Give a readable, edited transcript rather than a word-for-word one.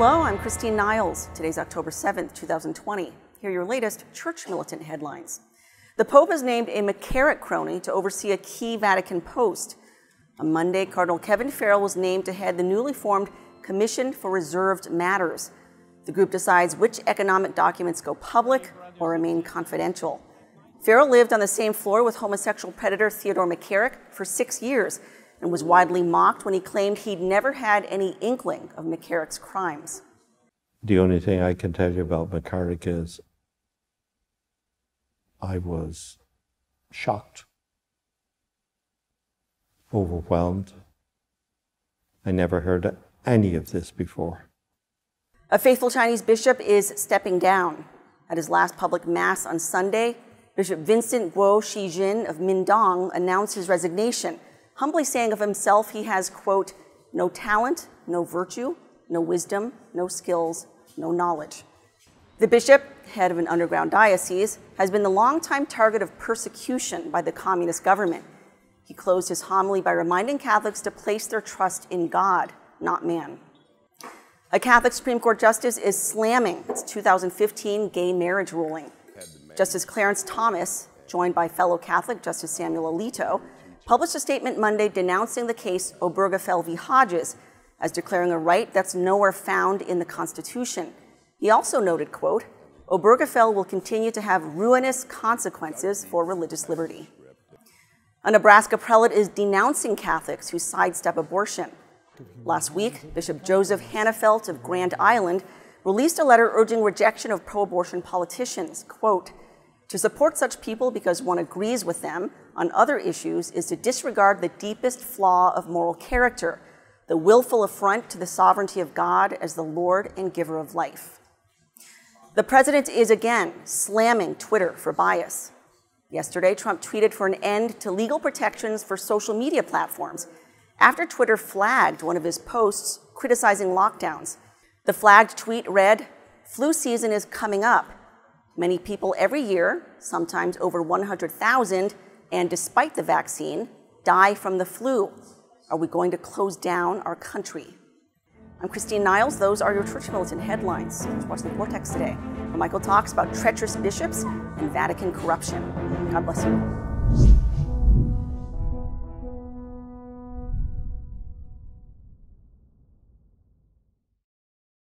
Hello, I'm Christine Niles. Today's October 7th, 2020. Here are your latest Church Militant headlines. The Pope has named a McCarrick crony to oversee a key Vatican post. On Monday, Cardinal Kevin Farrell was named to head the newly formed Commission for Reserved Matters. The group decides which economic documents go public or remain confidential. Farrell lived on the same floor with homosexual predator Theodore McCarrick for 6 years and was widely mocked when he claimed he'd never had any inkling of McCarrick's crimes. The only thing I can tell you about McCarrick is I was shocked, overwhelmed. I never heard any of this before. A faithful Chinese bishop is stepping down. At his last public mass on Sunday, Bishop Vincent Guo Shijin of Mindong announced his resignation, humbly saying of himself he has, quote, no talent, no virtue, no wisdom, no skills, no knowledge. The bishop, head of an underground diocese, has been the longtime target of persecution by the communist government. He closed his homily by reminding Catholics to place their trust in God, not man. A Catholic Supreme Court justice is slamming its 2015 gay marriage ruling. Justice Clarence Thomas, joined by fellow Catholic Justice Samuel Alito, published a statement Monday denouncing the case Obergefell v. Hodges as declaring a right that's nowhere found in the Constitution. He also noted, quote, Obergefell will continue to have ruinous consequences for religious liberty. A Nebraska prelate is denouncing Catholics who sidestep abortion. Last week, Bishop Joseph Hannafelt of Grand Island released a letter urging rejection of pro-abortion politicians, quote, to support such people because one agrees with them on other issues is to disregard the deepest flaw of moral character, the willful affront to the sovereignty of God as the Lord and giver of life. The president is again slamming Twitter for bias. Yesterday, Trump tweeted for an end to legal protections for social media platforms after Twitter flagged one of his posts criticizing lockdowns. The flagged tweet read, "Flu season is coming up. Many people every year, sometimes over 100,000, and despite the vaccine, die from the flu. Are we going to close down our country?" I'm Christine Niles. Those are your Church Militant headlines. Let's watch The Vortex today, where Michael talks about treacherous bishops and Vatican corruption. God bless you.